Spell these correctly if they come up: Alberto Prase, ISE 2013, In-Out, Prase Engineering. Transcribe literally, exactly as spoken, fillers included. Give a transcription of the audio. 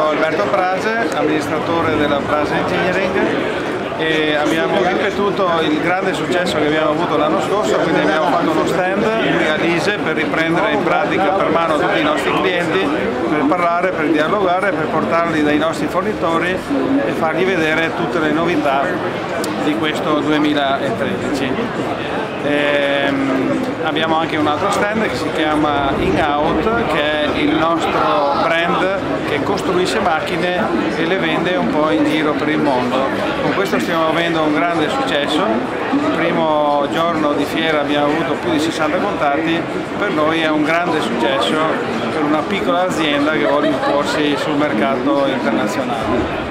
sono Alberto Prase, amministratore della Prase Engineering e abbiamo ripetuto il grande successo che abbiamo avuto l'anno scorso, quindi abbiamo fatto uno stand a Lise per riprendere in pratica per mano tutti i nostri clienti, per parlare, per dialogare, per portarli dai nostri fornitori e fargli vedere tutte le novità di questo duemilatredici. Ehm, abbiamo anche un altro stand che si chiama In-Out, che è il nostro brand che costruisce macchine e le vende un po' in giro per il mondo. Con questo stiamo avendo un grande successo. Il primo giorno di fiera abbiamo avuto più di sessanta contatti, per noi è un grande successo per una piccola azienda che vuole imporsi sul mercato internazionale.